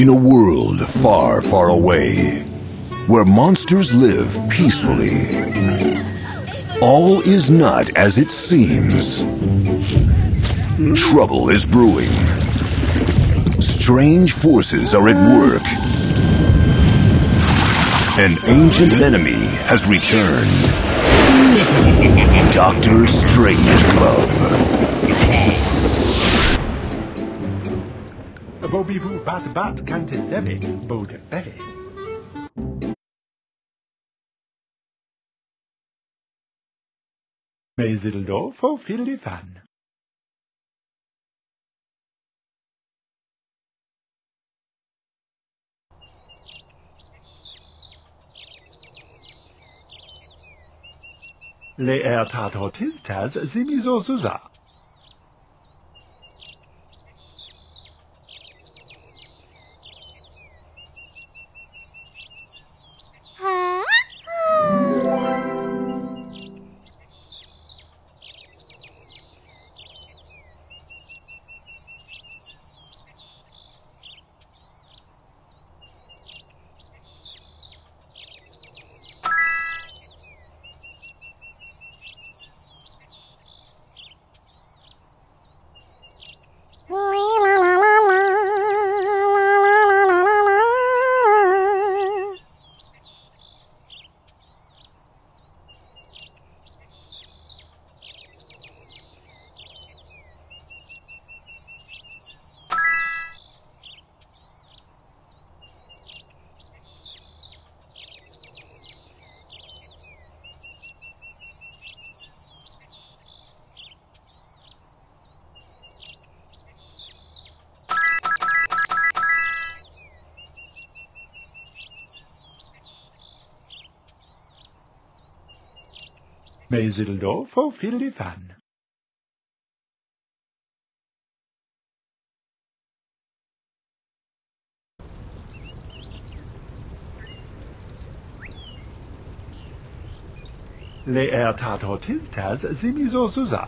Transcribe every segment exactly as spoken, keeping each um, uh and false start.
in a world far, far away, where monsters live peacefully, all is not as it seems. Trouble is brewing. Strange forces are at work. An ancient enemy has returned. Doctor Strange Club. Bobibu bat bat can't debit, bode berry. Meiseldorf, fulfill the fun. Le er tat hotistas semiso susa. Meiseldorf, fulfill the fun. Le er tat hotistas semiso susa.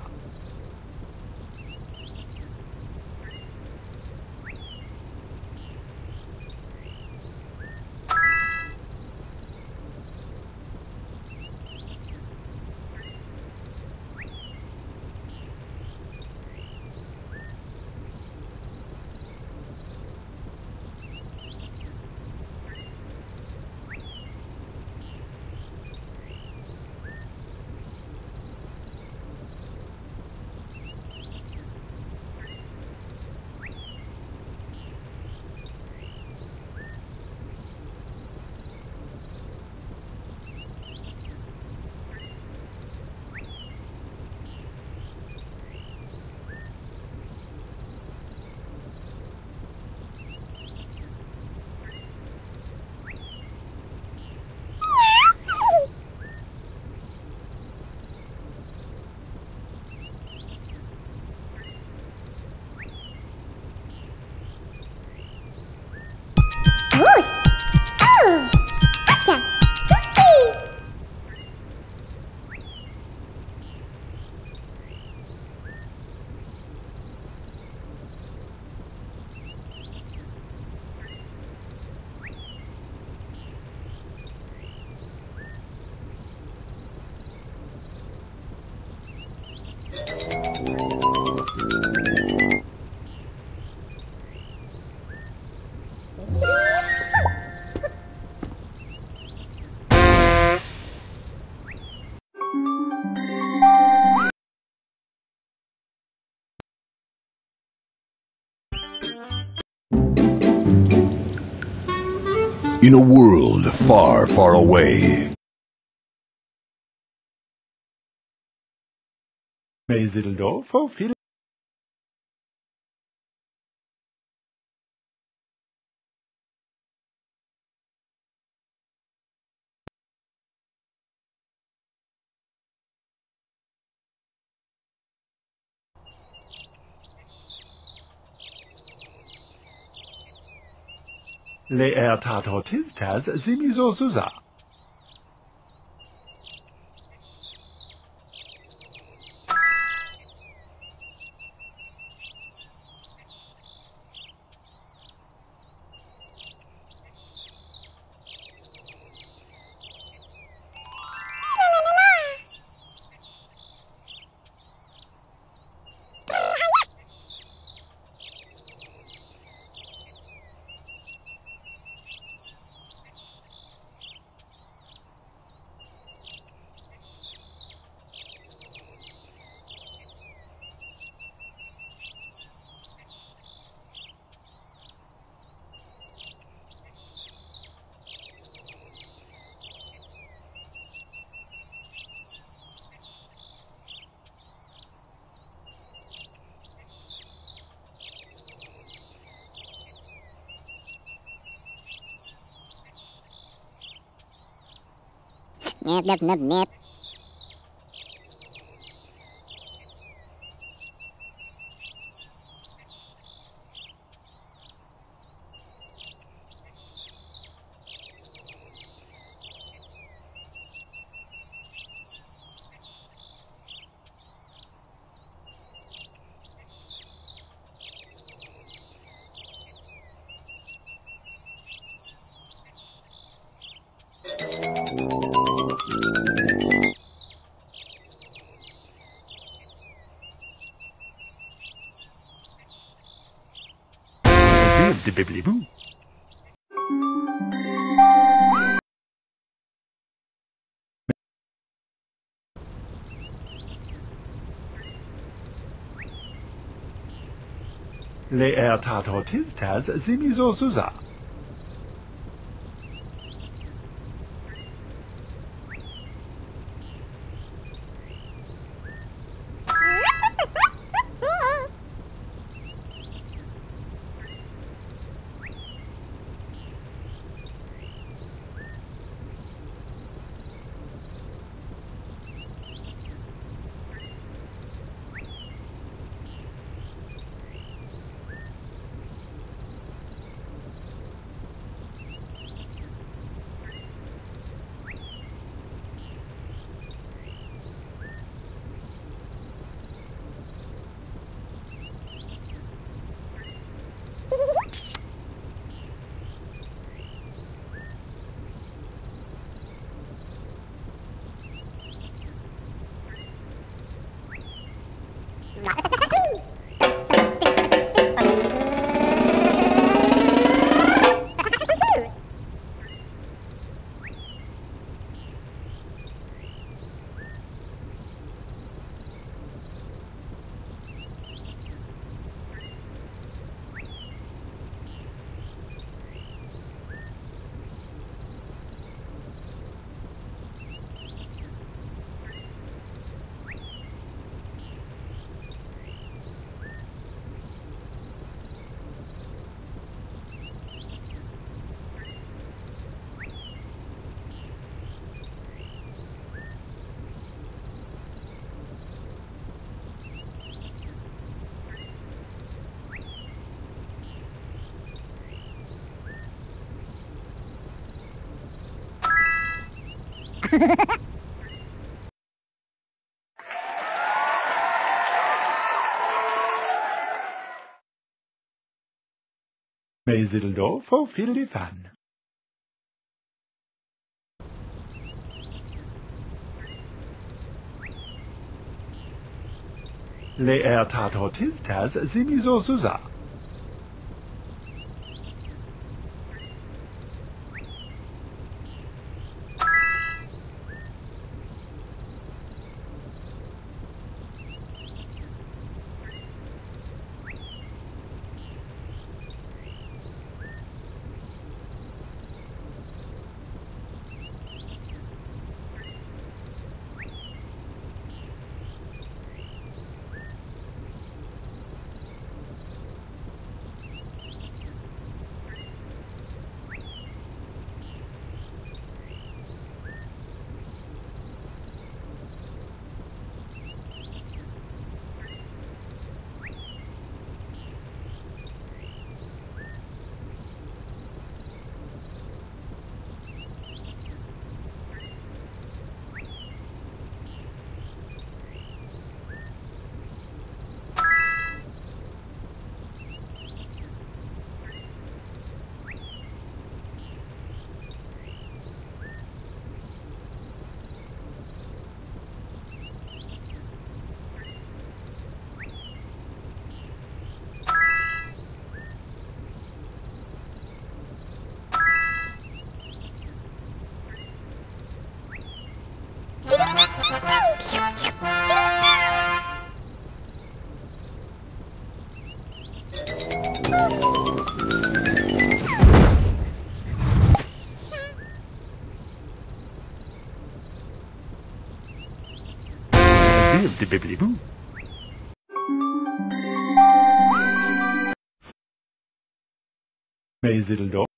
In a world far, far away. Meiseldorf, fulfill. Le er tat hotistas semiso susa. Нет, нет, нет, нет. Bibliboo. Le er tato tiltad zimizo suza. Meisildorf fulfilled the fan. Le er tato tiltas simiso suza. Bibliboo. Mais il